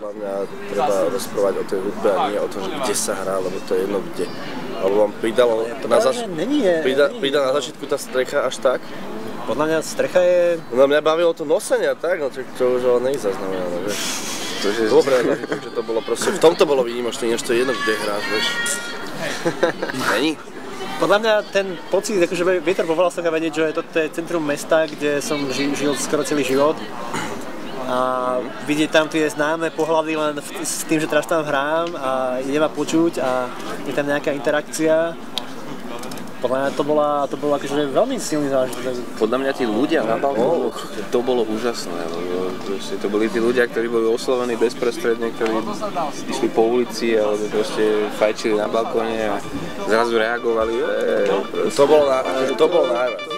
Podľa mňa treba rozprávať o tej hudbe a nie o tom, že kde sa hrá, lebo to je jedno kde. Alebo vám pridala na začiatku tá strecha až tak? Podľa mňa strecha je... No mňa bavilo to nosenie a tak, no to už ale nezaznamenalo, vieš. Dobre, že to bolo proste, v tomto bolo výnimočné, než to je jedno kde hráš, vieš. Není? Podľa mňa ten pocit, akože vietor po vlasoch a vedieť, že toto je centrum mesta, kde som žil skoro celý život. A vidieť tam tie známe pohľady len s tým, že teraz tam hrám a ide ma počuť a je tam nejaká interakcia. Podľa mňa to bola akože veľmi silný zážitok. Podľa mňa tí ľudia na balkóne, to bolo úžasné. To boli tí ľudia, ktorí boli oslovení bezprostredne, ktorí išli po ulici alebo proste fajčili na balkóne a zrazu reagovali. To bolo najväčšie.